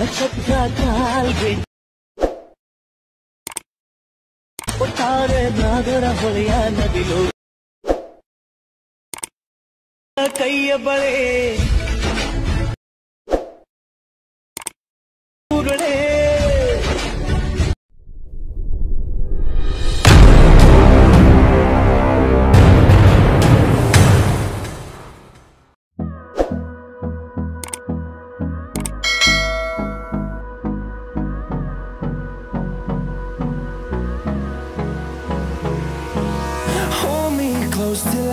نخطف وتعرض ناظره يا نبيل كي بلي till